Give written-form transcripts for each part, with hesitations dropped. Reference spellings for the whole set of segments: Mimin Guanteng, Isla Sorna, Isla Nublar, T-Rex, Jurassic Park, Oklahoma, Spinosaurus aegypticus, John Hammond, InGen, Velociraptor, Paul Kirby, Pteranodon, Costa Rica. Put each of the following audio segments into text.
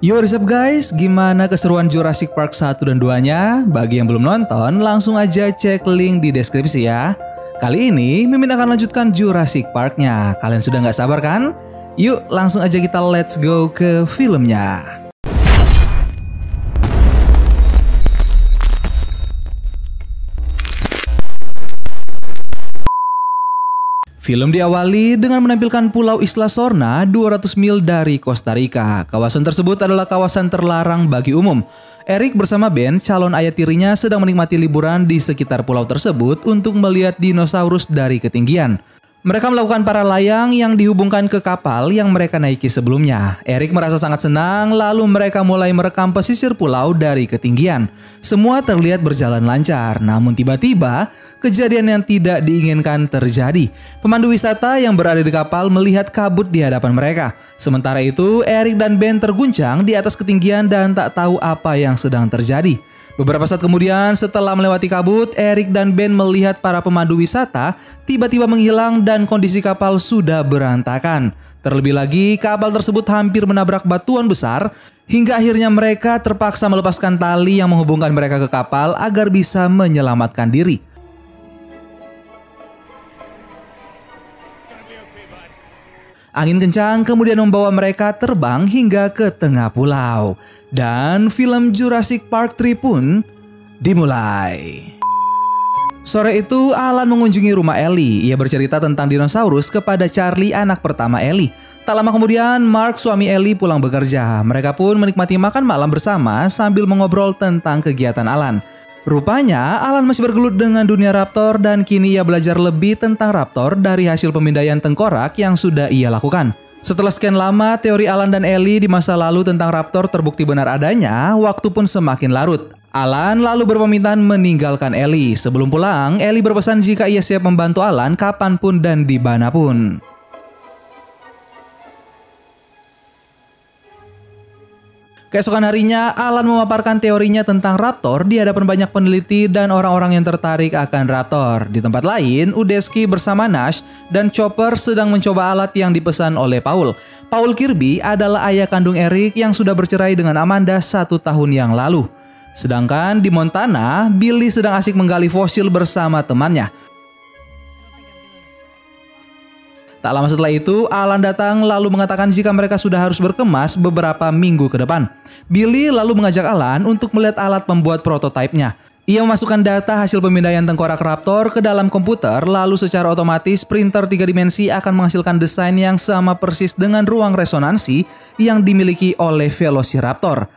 Yo, what's up guys? Gimana keseruan Jurassic Park 1 dan 2-nya? Bagi yang belum nonton, langsung aja cek link di deskripsi ya. Kali ini, Mimin akan lanjutkan Jurassic Park-nya. Kalian sudah nggak sabar kan? Yuk, langsung aja kita let's go ke filmnya. Film diawali dengan menampilkan Pulau Isla Sorna 200 mil dari Costa Rica. Kawasan tersebut adalah kawasan terlarang bagi umum. Eric bersama Ben, calon ayah tirinya, sedang menikmati liburan di sekitar pulau tersebut untuk melihat dinosaurus dari ketinggian. Mereka melakukan para layang yang dihubungkan ke kapal yang mereka naiki sebelumnya. Eric merasa sangat senang, lalu mereka mulai merekam pesisir pulau dari ketinggian. Semua terlihat berjalan lancar, namun tiba-tiba kejadian yang tidak diinginkan terjadi. Pemandu wisata yang berada di kapal melihat kabut di hadapan mereka. Sementara itu, Eric dan Ben terguncang di atas ketinggian dan tak tahu apa yang sedang terjadi. Beberapa saat kemudian, setelah melewati kabut, Eric dan Ben melihat para pemandu wisata tiba-tiba menghilang dan kondisi kapal sudah berantakan. Terlebih lagi, kapal tersebut hampir menabrak batuan besar hingga akhirnya mereka terpaksa melepaskan tali yang menghubungkan mereka ke kapal agar bisa menyelamatkan diri. Angin kencang kemudian membawa mereka terbang hingga ke tengah pulau. Dan film Jurassic Park 3 pun dimulai. Sore itu, Alan mengunjungi rumah Ellie. Ia bercerita tentang dinosaurus kepada Charlie, anak pertama Ellie. Tak lama kemudian, Mark, suami Ellie, pulang bekerja. Mereka pun menikmati makan malam bersama sambil mengobrol tentang kegiatan Alan. Rupanya, Alan masih bergelut dengan dunia raptor dan kini ia belajar lebih tentang raptor dari hasil pemindaian tengkorak yang sudah ia lakukan. Setelah sekian lama, teori Alan dan Ellie di masa lalu tentang raptor terbukti benar adanya, waktu pun semakin larut. Alan lalu berpamitan meninggalkan Ellie. Sebelum pulang, Ellie berpesan jika ia siap membantu Alan kapanpun dan dimanapun. Keesokan harinya, Alan memaparkan teorinya tentang raptor di hadapan banyak peneliti dan orang-orang yang tertarik akan raptor. Di tempat lain, Udesky bersama Nash dan Chopper sedang mencoba alat yang dipesan oleh Paul. Paul Kirby adalah ayah kandung Eric yang sudah bercerai dengan Amanda 1 tahun yang lalu. Sedangkan di Montana, Billy sedang asik menggali fosil bersama temannya. Tak lama setelah itu, Alan datang lalu mengatakan jika mereka sudah harus berkemas beberapa minggu ke depan. Billy lalu mengajak Alan untuk melihat alat pembuat prototipenya. Ia memasukkan data hasil pemindaian tengkorak raptor ke dalam komputer, lalu secara otomatis printer 3 dimensi akan menghasilkan desain yang sama persis dengan ruang resonansi yang dimiliki oleh Velociraptor.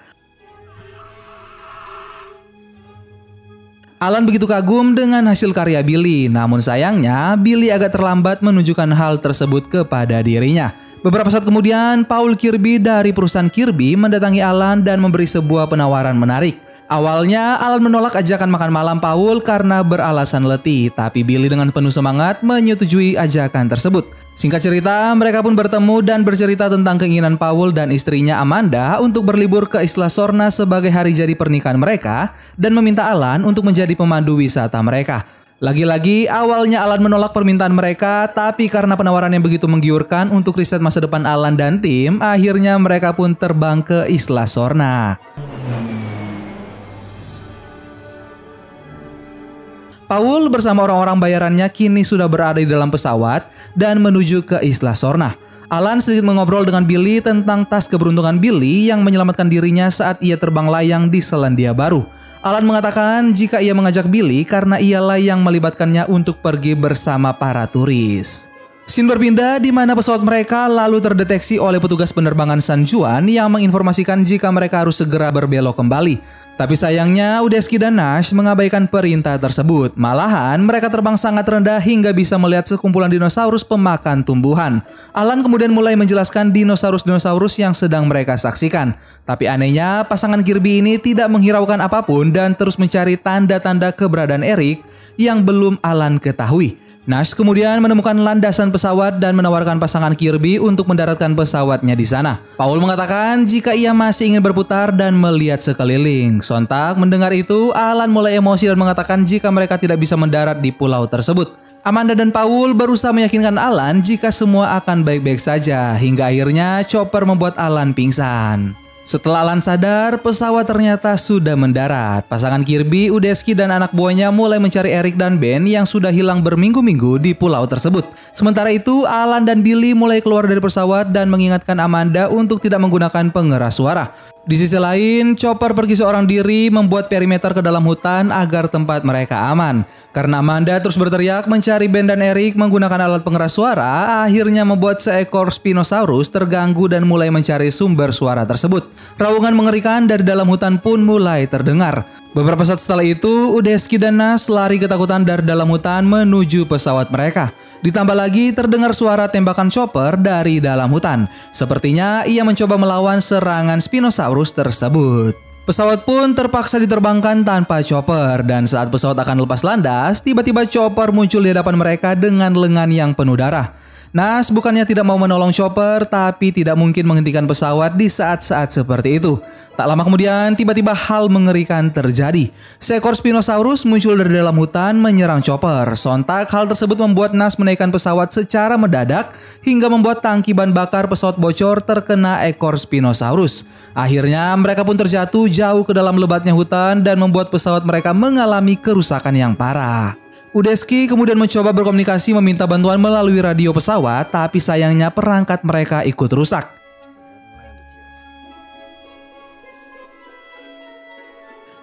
Alan begitu kagum dengan hasil karya Billy, namun sayangnya Billy agak terlambat menunjukkan hal tersebut kepada dirinya. Beberapa saat kemudian, Paul Kirby dari perusahaan Kirby mendatangi Alan dan memberi sebuah penawaran menarik. Awalnya, Alan menolak ajakan makan malam Paul karena beralasan letih, tapi Billy dengan penuh semangat menyetujui ajakan tersebut. Singkat cerita, mereka pun bertemu dan bercerita tentang keinginan Paul dan istrinya Amanda untuk berlibur ke Isla Sorna sebagai hari jadi pernikahan mereka dan meminta Alan untuk menjadi pemandu wisata mereka. Lagi-lagi, awalnya Alan menolak permintaan mereka, tapi karena penawaran yang begitu menggiurkan untuk riset masa depan Alan dan tim, akhirnya mereka pun terbang ke Isla Sorna. Paul bersama orang-orang bayarannya kini sudah berada di dalam pesawat dan menuju ke Isla Sorna. Alan sedikit mengobrol dengan Billy tentang tas keberuntungan Billy yang menyelamatkan dirinya saat ia terbang layang di Selandia Baru. Alan mengatakan jika ia mengajak Billy karena ialah yang melibatkannya untuk pergi bersama para turis. Scene berpindah di mana pesawat mereka lalu terdeteksi oleh petugas penerbangan San Juan yang menginformasikan jika mereka harus segera berbelok kembali. Tapi sayangnya, Udesky dan Nash mengabaikan perintah tersebut. Malahan, mereka terbang sangat rendah hingga bisa melihat sekumpulan dinosaurus pemakan tumbuhan. Alan kemudian mulai menjelaskan dinosaurus-dinosaurus yang sedang mereka saksikan. Tapi anehnya, pasangan Kirby ini tidak menghiraukan apapun dan terus mencari tanda-tanda keberadaan Eric yang belum Alan ketahui. Nash kemudian menemukan landasan pesawat dan menawarkan pasangan Kirby untuk mendaratkan pesawatnya di sana. Paul mengatakan jika ia masih ingin berputar dan melihat sekeliling. Sontak mendengar itu, Alan mulai emosi dan mengatakan jika mereka tidak bisa mendarat di pulau tersebut. Amanda dan Paul berusaha meyakinkan Alan jika semua akan baik-baik saja, hingga akhirnya Chopper membuat Alan pingsan. Setelah Lan sadar, pesawat ternyata sudah mendarat. Pasangan Kirby, Udesky, dan anak buahnya mulai mencari Eric dan Ben yang sudah hilang berminggu-minggu di pulau tersebut. Sementara itu, Alan dan Billy mulai keluar dari pesawat dan mengingatkan Amanda untuk tidak menggunakan pengeras suara. Di sisi lain, Chopper pergi seorang diri membuat perimeter ke dalam hutan agar tempat mereka aman. Karena Amanda terus berteriak mencari Ben dan Eric menggunakan alat pengeras suara, akhirnya membuat seekor Spinosaurus terganggu dan mulai mencari sumber suara tersebut. Raungan mengerikan dari dalam hutan pun mulai terdengar. Beberapa saat setelah itu, Udesky dan Nas lari ketakutan dari dalam hutan menuju pesawat mereka. Ditambah lagi terdengar suara tembakan Chopper dari dalam hutan. Sepertinya ia mencoba melawan serangan Spinosaurus tersebut. Pesawat pun terpaksa diterbangkan tanpa Chopper. Dan saat pesawat akan lepas landas, tiba-tiba Chopper muncul di hadapan mereka dengan lengan yang penuh darah. Nas bukannya tidak mau menolong Chopper, tapi tidak mungkin menghentikan pesawat di saat-saat seperti itu. Tak lama kemudian, tiba-tiba hal mengerikan terjadi. Seekor Spinosaurus muncul dari dalam hutan menyerang Chopper. Sontak, hal tersebut membuat Nas menaikkan pesawat secara mendadak, hingga membuat tangki ban bakar pesawat bocor terkena ekor Spinosaurus. Akhirnya, mereka pun terjatuh jauh ke dalam lebatnya hutan dan membuat pesawat mereka mengalami kerusakan yang parah. Udesky kemudian mencoba berkomunikasi meminta bantuan melalui radio pesawat, tapi sayangnya perangkat mereka ikut rusak.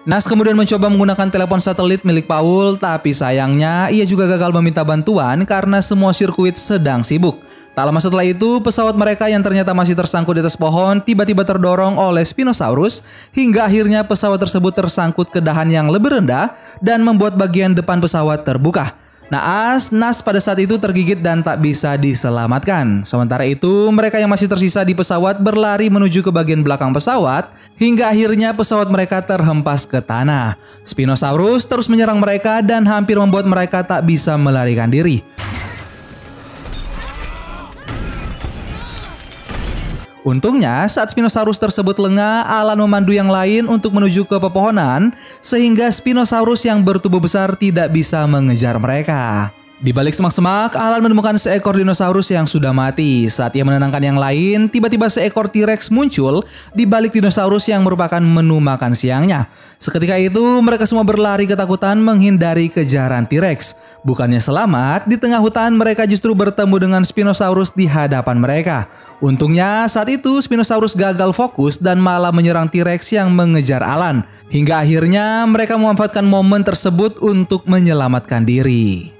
Nas kemudian mencoba menggunakan telepon satelit milik Paul, tapi sayangnya ia juga gagal meminta bantuan karena semua sirkuit sedang sibuk. Tak lama setelah itu, pesawat mereka yang ternyata masih tersangkut di atas pohon tiba-tiba terdorong oleh Spinosaurus hingga akhirnya pesawat tersebut tersangkut ke dahan yang lebih rendah dan membuat bagian depan pesawat terbuka. Naas, Nas pada saat itu tergigit dan tak bisa diselamatkan. Sementara itu, mereka yang masih tersisa di pesawat berlari menuju ke bagian belakang pesawat hingga akhirnya pesawat mereka terhempas ke tanah. Spinosaurus terus menyerang mereka dan hampir membuat mereka tak bisa melarikan diri. Untungnya, saat Spinosaurus tersebut lengah, Alan memandu yang lain untuk menuju ke pepohonan, sehingga Spinosaurus yang bertubuh besar tidak bisa mengejar mereka. Di balik semak-semak, Alan menemukan seekor dinosaurus yang sudah mati. Saat ia menenangkan yang lain, tiba-tiba seekor T-Rex muncul di balik dinosaurus yang merupakan menu makan siangnya. Seketika itu, mereka semua berlari ketakutan menghindari kejaran T-Rex. Bukannya selamat, di tengah hutan mereka justru bertemu dengan Spinosaurus di hadapan mereka. Untungnya, saat itu Spinosaurus gagal fokus dan malah menyerang T-Rex yang mengejar Alan. Hingga akhirnya, mereka memanfaatkan momen tersebut untuk menyelamatkan diri.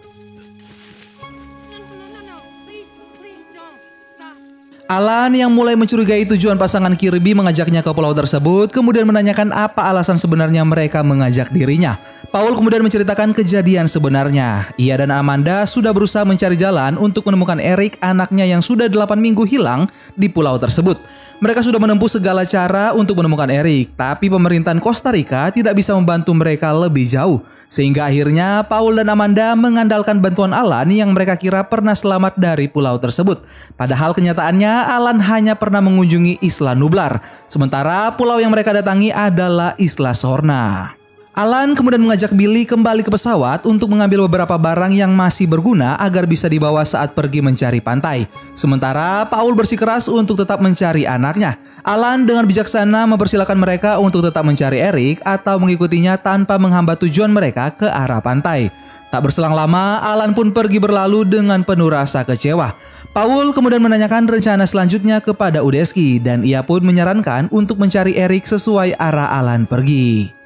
Alan yang mulai mencurigai tujuan pasangan Kirby mengajaknya ke pulau tersebut, kemudian menanyakan apa alasan sebenarnya mereka mengajak dirinya. Paul kemudian menceritakan kejadian sebenarnya. Ia dan Amanda sudah berusaha mencari jalan untuk menemukan Eric, anaknya yang sudah 8 minggu hilang di pulau tersebut. Mereka sudah menempuh segala cara untuk menemukan Eric, tapi pemerintahan Costa Rica tidak bisa membantu mereka lebih jauh. Sehingga akhirnya Paul dan Amanda mengandalkan bantuan Alan yang mereka kira pernah selamat dari pulau tersebut. Padahal kenyataannya Alan hanya pernah mengunjungi Isla Nublar, sementara pulau yang mereka datangi adalah Isla Sorna. Alan kemudian mengajak Billy kembali ke pesawat untuk mengambil beberapa barang yang masih berguna agar bisa dibawa saat pergi mencari pantai. Sementara Paul bersikeras untuk tetap mencari anaknya. Alan dengan bijaksana mempersilahkan mereka untuk tetap mencari Eric atau mengikutinya tanpa menghambat tujuan mereka ke arah pantai. Tak berselang lama, Alan pun pergi berlalu dengan penuh rasa kecewa. Paul kemudian menanyakan rencana selanjutnya kepada Udesky dan ia pun menyarankan untuk mencari Eric sesuai arah Alan pergi.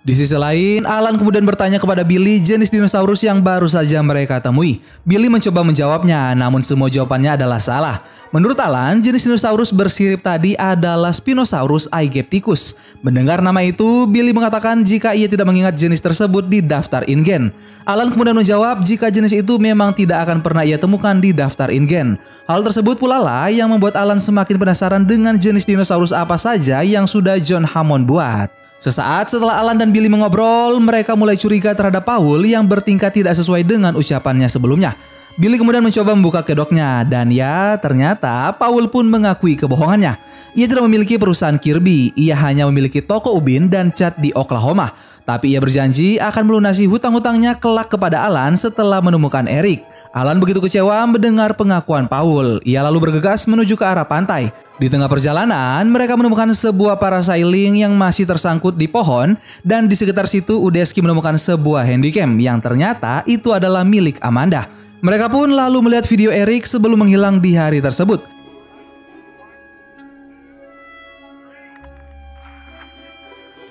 Di sisi lain, Alan kemudian bertanya kepada Billy jenis dinosaurus yang baru saja mereka temui. Billy mencoba menjawabnya, namun semua jawabannya adalah salah. Menurut Alan, jenis dinosaurus bersirip tadi adalah Spinosaurus aegypticus. Mendengar nama itu, Billy mengatakan jika ia tidak mengingat jenis tersebut di daftar InGen. Alan kemudian menjawab jika jenis itu memang tidak akan pernah ia temukan di daftar InGen. Hal tersebut pula lah yang membuat Alan semakin penasaran dengan jenis dinosaurus apa saja yang sudah John Hammond buat. Sesaat setelah Alan dan Billy mengobrol, mereka mulai curiga terhadap Paul yang bertingkah tidak sesuai dengan ucapannya sebelumnya. Billy kemudian mencoba membuka kedoknya dan ya ternyata Paul pun mengakui kebohongannya. Ia tidak memiliki perusahaan Kirby, ia hanya memiliki toko ubin dan cat di Oklahoma. Tapi ia berjanji akan melunasi hutang-hutangnya kelak kepada Alan setelah menemukan Eric. Alan begitu kecewa mendengar pengakuan Paul. Ia lalu bergegas menuju ke arah pantai. Di tengah perjalanan, mereka menemukan sebuah parasailing yang masih tersangkut di pohon, dan di sekitar situ Udeski menemukan sebuah handycam yang ternyata itu adalah milik Amanda. Mereka pun lalu melihat video Eric sebelum menghilang di hari tersebut.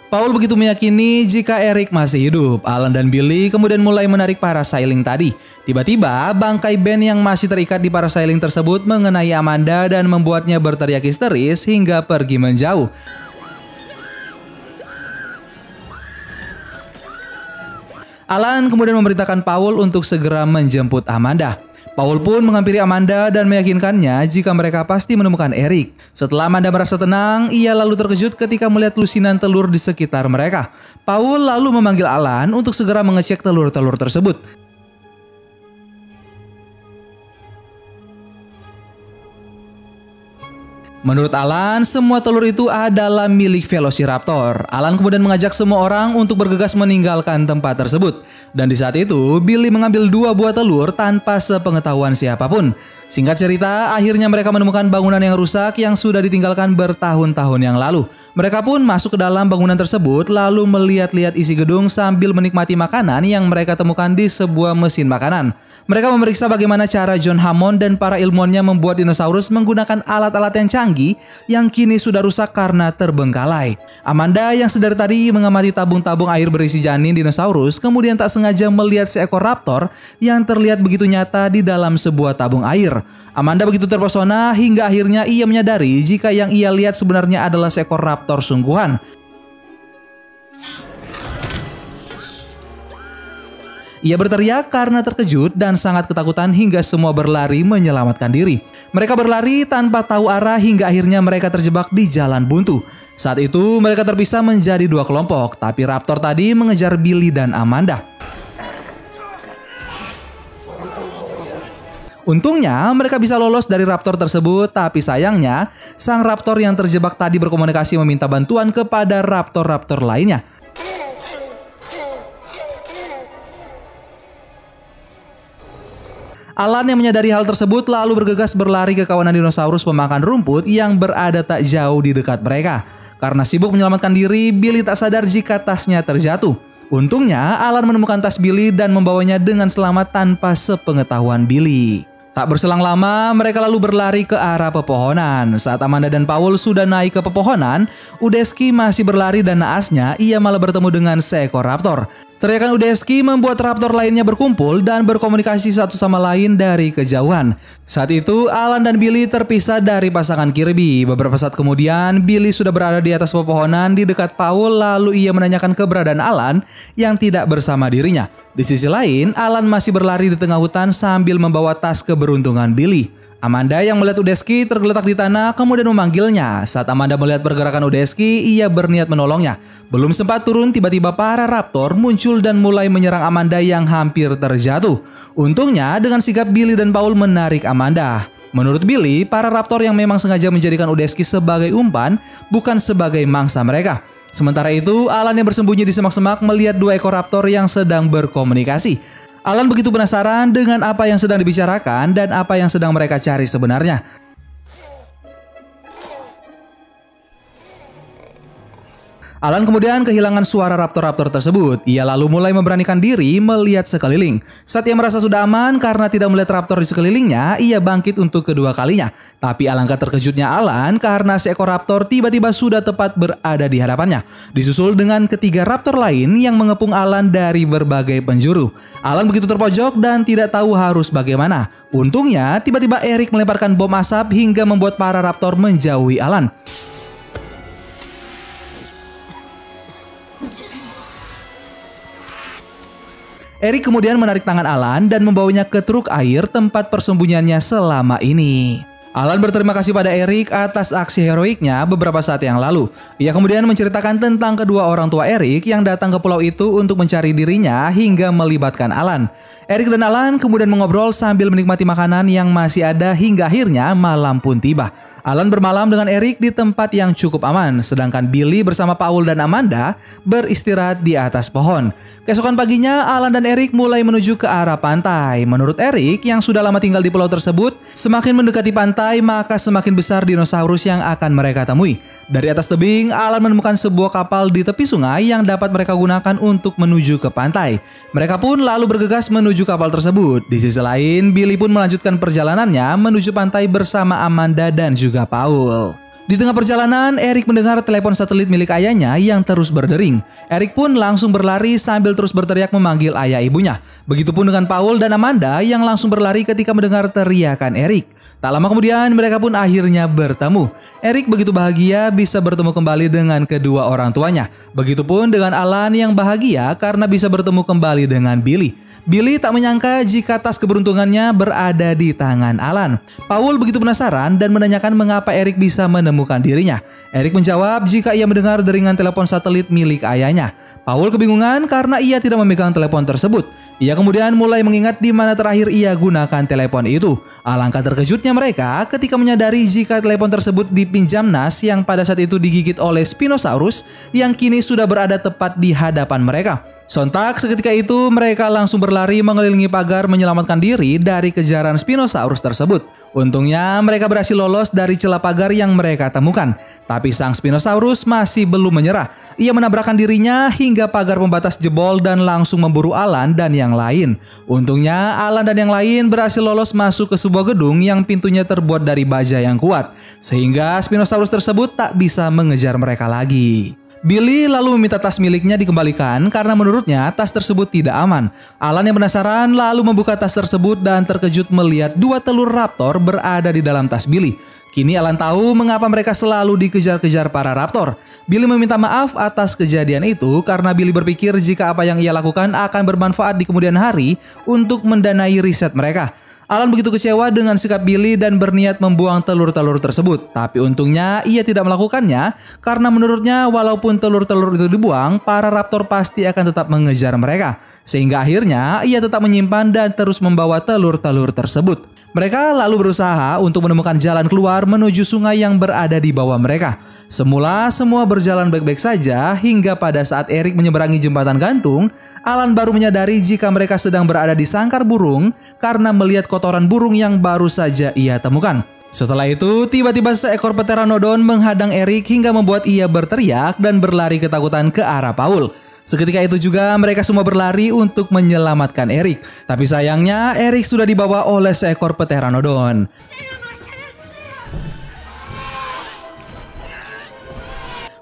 Paul begitu meyakini jika Eric masih hidup. Alan dan Billy kemudian mulai menarik parasailing tadi. Tiba-tiba, bangkai Ben yang masih terikat di parasailing tersebut mengenai Amanda dan membuatnya berteriak histeris hingga pergi menjauh. Alan kemudian memerintahkan Paul untuk segera menjemput Amanda. Paul pun menghampiri Amanda dan meyakinkannya jika mereka pasti menemukan Eric. Setelah Amanda merasa tenang, ia lalu terkejut ketika melihat lusinan telur di sekitar mereka. Paul lalu memanggil Alan untuk segera mengecek telur-telur tersebut. Menurut Alan, semua telur itu adalah milik Velociraptor. Alan kemudian mengajak semua orang untuk bergegas meninggalkan tempat tersebut. Dan di saat itu, Billy mengambil 2 buah telur tanpa sepengetahuan siapapun. Singkat cerita, akhirnya mereka menemukan bangunan yang rusak yang sudah ditinggalkan bertahun-tahun yang lalu. Mereka pun masuk ke dalam bangunan tersebut lalu melihat-lihat isi gedung sambil menikmati makanan yang mereka temukan di sebuah mesin makanan. Mereka memeriksa bagaimana cara John Hammond dan para ilmuannya membuat dinosaurus menggunakan alat-alat yang canggih yang kini sudah rusak karena terbengkalai. Amanda yang sedari tadi mengamati tabung-tabung air berisi janin dinosaurus kemudian tak sengaja melihat seekor raptor yang terlihat begitu nyata di dalam sebuah tabung air. Amanda begitu terpesona hingga akhirnya ia menyadari jika yang ia lihat sebenarnya adalah seekor raptor sungguhan. Ia berteriak karena terkejut dan sangat ketakutan hingga semua berlari menyelamatkan diri. Mereka berlari tanpa tahu arah hingga akhirnya mereka terjebak di jalan buntu. Saat itu mereka terpisah menjadi 2 kelompok, tapi raptor tadi mengejar Billy dan Amanda. Untungnya mereka bisa lolos dari raptor tersebut, tapi sayangnya sang raptor yang terjebak tadi berkomunikasi meminta bantuan kepada raptor-raptor lainnya. Alan yang menyadari hal tersebut lalu bergegas berlari ke kawanan dinosaurus pemakan rumput yang berada tak jauh di dekat mereka. Karena sibuk menyelamatkan diri, Billy tak sadar jika tasnya terjatuh. Untungnya, Alan menemukan tas Billy dan membawanya dengan selamat tanpa sepengetahuan Billy. Tak berselang lama, mereka lalu berlari ke arah pepohonan. Saat Amanda dan Paul sudah naik ke pepohonan, Udeski masih berlari dan naasnya ia malah bertemu dengan seekor raptor. Teriakan Udeski membuat raptor lainnya berkumpul dan berkomunikasi satu sama lain dari kejauhan. Saat itu, Alan dan Billy terpisah dari pasangan Kirby. Beberapa saat kemudian, Billy sudah berada di atas pepohonan di dekat Paul, lalu ia menanyakan keberadaan Alan yang tidak bersama dirinya. Di sisi lain, Alan masih berlari di tengah hutan sambil membawa tas keberuntungan Billy. Amanda yang melihat Udeski tergeletak di tanah kemudian memanggilnya. Saat Amanda melihat pergerakan Udeski, ia berniat menolongnya. Belum sempat turun, tiba-tiba para raptor muncul dan mulai menyerang Amanda yang hampir terjatuh. Untungnya dengan sigap Billy dan Paul menarik Amanda. Menurut Billy, para raptor yang memang sengaja menjadikan Udeski sebagai umpan, bukan sebagai mangsa mereka. Sementara itu, Alan yang bersembunyi di semak-semak melihat 2 ekor raptor yang sedang berkomunikasi. Alan begitu penasaran dengan apa yang sedang dibicarakan dan apa yang sedang mereka cari sebenarnya. Alan kemudian kehilangan suara raptor-raptor tersebut. Ia lalu mulai memberanikan diri melihat sekeliling. Saat ia merasa sudah aman karena tidak melihat raptor di sekelilingnya, ia bangkit untuk kedua kalinya. Tapi alangkah terkejutnya Alan karena seekor raptor tiba-tiba sudah tepat berada di hadapannya. Disusul dengan 3 raptor lain yang mengepung Alan dari berbagai penjuru. Alan begitu terpojok dan tidak tahu harus bagaimana. Untungnya, tiba-tiba Eric melemparkan bom asap hingga membuat para raptor menjauhi Alan. Eric kemudian menarik tangan Alan dan membawanya ke truk air tempat persembunyiannya selama ini. Alan berterima kasih pada Eric atas aksi heroiknya beberapa saat yang lalu. Ia kemudian menceritakan tentang kedua orang tua Eric yang datang ke pulau itu untuk mencari dirinya hingga melibatkan Alan. Eric dan Alan kemudian mengobrol sambil menikmati makanan yang masih ada hingga akhirnya malam pun tiba. Alan bermalam dengan Eric di tempat yang cukup aman, sedangkan Billy bersama Paul dan Amanda beristirahat di atas pohon. Keesokan paginya, Alan dan Eric mulai menuju ke arah pantai. Menurut Eric, yang sudah lama tinggal di pulau tersebut, semakin mendekati pantai, maka semakin besar dinosaurus yang akan mereka temui. Dari atas tebing, Alan menemukan sebuah kapal di tepi sungai yang dapat mereka gunakan untuk menuju ke pantai. Mereka pun lalu bergegas menuju kapal tersebut. Di sisi lain, Billy pun melanjutkan perjalanannya menuju pantai bersama Amanda dan juga Paul. Di tengah perjalanan, Eric mendengar telepon satelit milik ayahnya yang terus berdering. Eric pun langsung berlari sambil terus berteriak memanggil ayah ibunya. Begitupun dengan Paul dan Amanda yang langsung berlari ketika mendengar teriakan Eric. Tak lama kemudian, mereka pun akhirnya bertemu. Eric begitu bahagia bisa bertemu kembali dengan kedua orang tuanya. Begitupun dengan Alan yang bahagia karena bisa bertemu kembali dengan Billy. Billy tak menyangka jika tas keberuntungannya berada di tangan Alan. Paul begitu penasaran dan menanyakan mengapa Eric bisa menemukan dirinya. Eric menjawab jika ia mendengar deringan telepon satelit milik ayahnya. Paul kebingungan karena ia tidak memegang telepon tersebut. Ia kemudian mulai mengingat di mana terakhir ia gunakan telepon itu. Alangkah terkejutnya mereka ketika menyadari jika telepon tersebut dipinjam Nas yang pada saat itu digigit oleh Spinosaurus yang kini sudah berada tepat di hadapan mereka. Sontak seketika itu mereka langsung berlari mengelilingi pagar menyelamatkan diri dari kejaran Spinosaurus tersebut. Untungnya mereka berhasil lolos dari celah pagar yang mereka temukan. Tapi sang Spinosaurus masih belum menyerah. Ia menabrakkan dirinya hingga pagar pembatas jebol dan langsung memburu Alan dan yang lain. Untungnya Alan dan yang lain berhasil lolos masuk ke sebuah gedung yang pintunya terbuat dari baja yang kuat. Sehingga Spinosaurus tersebut tak bisa mengejar mereka lagi. Billy lalu meminta tas miliknya dikembalikan karena menurutnya tas tersebut tidak aman. Alan yang penasaran lalu membuka tas tersebut dan terkejut melihat dua telur raptor berada di dalam tas Billy. Kini Alan tahu mengapa mereka selalu dikejar-kejar para raptor. Billy meminta maaf atas kejadian itu karena Billy berpikir jika apa yang ia lakukan akan bermanfaat di kemudian hari untuk mendanai riset mereka. Alan begitu kecewa dengan sikap Billy dan berniat membuang telur-telur tersebut. Tapi untungnya ia tidak melakukannya karena menurutnya walaupun telur-telur itu dibuang, para raptor pasti akan tetap mengejar mereka. Sehingga akhirnya ia tetap menyimpan dan terus membawa telur-telur tersebut. Mereka lalu berusaha untuk menemukan jalan keluar menuju sungai yang berada di bawah mereka. Semula semua berjalan baik-baik saja hingga pada saat Eric menyeberangi jembatan gantung, Alan baru menyadari jika mereka sedang berada di sangkar burung karena melihat kotoran burung yang baru saja ia temukan. Setelah itu, tiba-tiba seekor pteranodon menghadang Eric hingga membuat ia berteriak dan berlari ketakutan ke arah Paul. Seketika itu juga mereka semua berlari untuk menyelamatkan Eric. Tapi sayangnya Eric sudah dibawa oleh seekor pteranodon.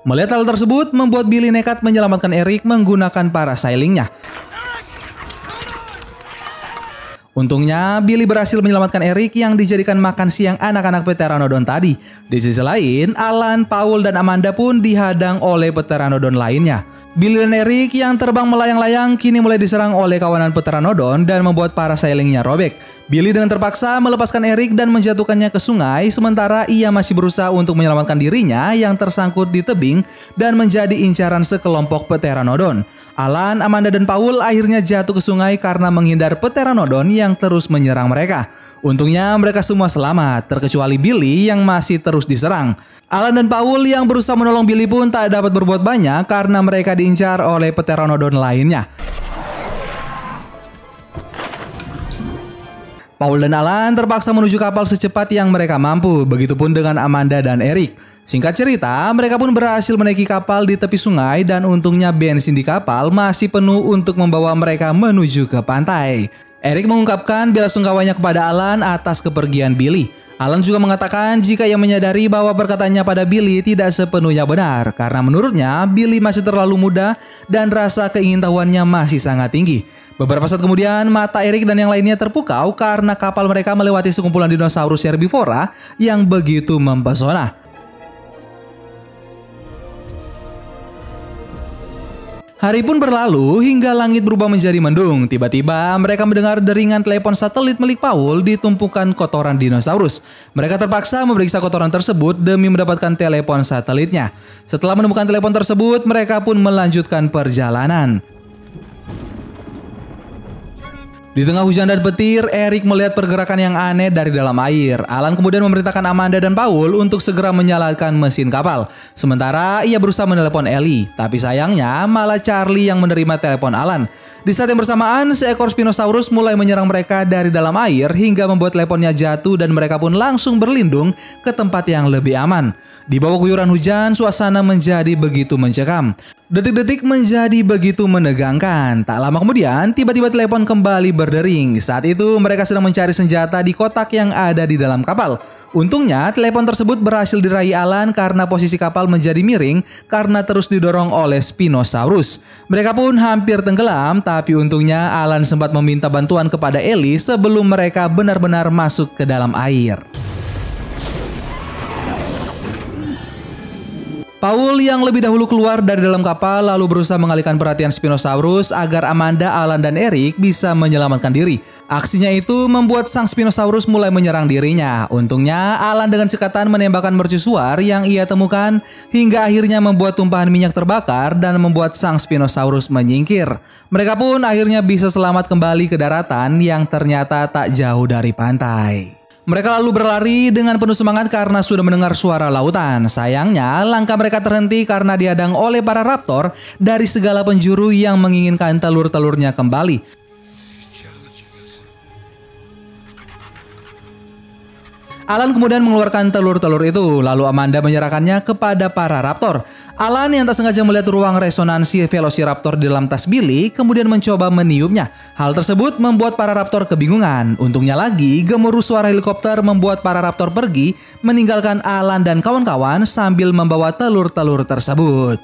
Melihat hal tersebut membuat Billy nekat menyelamatkan Eric menggunakan para sailingnya. Untungnya Billy berhasil menyelamatkan Eric yang dijadikan makan siang anak-anak pteranodon tadi. Di sisi lain, Alan, Paul, dan Amanda pun dihadang oleh pteranodon lainnya. Billy dan Eric yang terbang melayang-layang kini mulai diserang oleh kawanan pteranodon dan membuat para sailingnya robek. Billy dengan terpaksa melepaskan Eric dan menjatuhkannya ke sungai, sementara ia masih berusaha untuk menyelamatkan dirinya yang tersangkut di tebing dan menjadi incaran sekelompok pteranodon. Alan, Amanda, dan Paul akhirnya jatuh ke sungai karena menghindar pteranodon yang terus menyerang mereka. Untungnya mereka semua selamat, terkecuali Billy yang masih terus diserang. Alan dan Paul yang berusaha menolong Billy pun tak dapat berbuat banyak karena mereka diincar oleh pteranodon lainnya. Paul dan Alan terpaksa menuju kapal secepat yang mereka mampu, begitupun dengan Amanda dan Eric. Singkat cerita, mereka pun berhasil menaiki kapal di tepi sungai dan untungnya bensin di kapal masih penuh untuk membawa mereka menuju ke pantai. Eric mengungkapkan bela sungkawanya kepada Alan atas kepergian Billy. Alan juga mengatakan jika ia menyadari bahwa perkataannya pada Billy tidak sepenuhnya benar karena menurutnya Billy masih terlalu muda dan rasa keingintahuannya masih sangat tinggi. Beberapa saat kemudian, mata Eric dan yang lainnya terpukau karena kapal mereka melewati sekumpulan dinosaurus herbivora yang begitu mempesona. Hari pun berlalu hingga langit berubah menjadi mendung. Tiba-tiba mereka mendengar deringan telepon satelit milik Paul di tumpukan kotoran dinosaurus. Mereka terpaksa memeriksa kotoran tersebut demi mendapatkan telepon satelitnya. Setelah menemukan telepon tersebut, mereka pun melanjutkan perjalanan. Di tengah hujan dan petir, Eric melihat pergerakan yang aneh dari dalam air. Alan kemudian memerintahkan Amanda dan Paul untuk segera menyalakan mesin kapal. Sementara ia berusaha menelepon Ellie, tapi sayangnya malah Charlie yang menerima telepon Alan. Di saat yang bersamaan, seekor Spinosaurus mulai menyerang mereka dari dalam air hingga membuat teleponnya jatuh dan mereka pun langsung berlindung ke tempat yang lebih aman. Di bawah guyuran hujan, suasana menjadi begitu mencekam. Detik-detik menjadi begitu menegangkan. Tak lama kemudian, tiba-tiba telepon kembali berdering. Saat itu, mereka sedang mencari senjata di kotak yang ada di dalam kapal. Untungnya, telepon tersebut berhasil diraih Alan karena posisi kapal menjadi miring karena terus didorong oleh Spinosaurus. Mereka pun hampir tenggelam, tapi untungnya Alan sempat meminta bantuan kepada Ellie sebelum mereka benar-benar masuk ke dalam air. Paul yang lebih dahulu keluar dari dalam kapal lalu berusaha mengalihkan perhatian Spinosaurus agar Amanda, Alan, dan Eric bisa menyelamatkan diri. Aksinya itu membuat sang Spinosaurus mulai menyerang dirinya. Untungnya, Alan dengan cekatan menembakkan mercusuar yang ia temukan hingga akhirnya membuat tumpahan minyak terbakar dan membuat sang Spinosaurus menyingkir. Mereka pun akhirnya bisa selamat kembali ke daratan yang ternyata tak jauh dari pantai. Mereka lalu berlari dengan penuh semangat karena sudah mendengar suara lautan. Sayangnya, langkah mereka terhenti karena dihadang oleh para raptor dari segala penjuru yang menginginkan telur-telurnya kembali. Alan kemudian mengeluarkan telur-telur itu, lalu Amanda menyerahkannya kepada para raptor. Alan yang tak sengaja melihat ruang resonansi Velociraptor di dalam tas Billy kemudian mencoba meniupnya. Hal tersebut membuat para raptor kebingungan. Untungnya lagi, gemuruh suara helikopter membuat para raptor pergi meninggalkan Alan dan kawan-kawan sambil membawa telur-telur tersebut.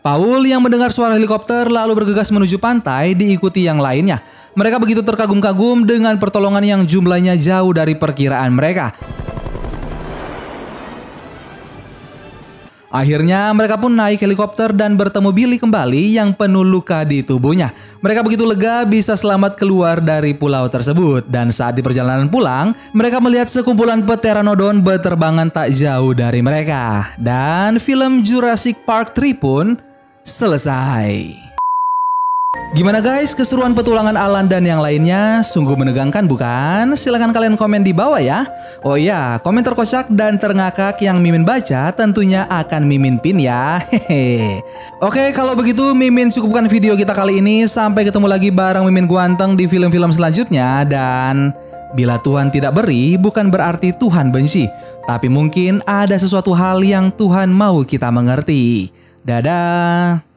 Paul yang mendengar suara helikopter lalu bergegas menuju pantai diikuti yang lainnya. Mereka begitu terkagum-kagum dengan pertolongan yang jumlahnya jauh dari perkiraan mereka. Akhirnya mereka pun naik helikopter dan bertemu Billy kembali yang penuh luka di tubuhnya. Mereka begitu lega bisa selamat keluar dari pulau tersebut. Dan saat di perjalanan pulang, mereka melihat sekumpulan pteranodon berterbangan tak jauh dari mereka. Dan film Jurassic Park 3 pun selesai. Gimana guys keseruan petualangan Alan dan yang lainnya? Sungguh menegangkan bukan? Silahkan kalian komen di bawah ya. Oh iya, komen terkocak dan terngakak yang Mimin baca tentunya akan Mimin pin ya. Hehe. Oke, kalau begitu Mimin cukupkan video kita kali ini. Sampai ketemu lagi bareng Mimin Guanteng di film-film selanjutnya. Dan bila Tuhan tidak beri, bukan berarti Tuhan benci. Tapi mungkin ada sesuatu hal yang Tuhan mau kita mengerti. Dadah.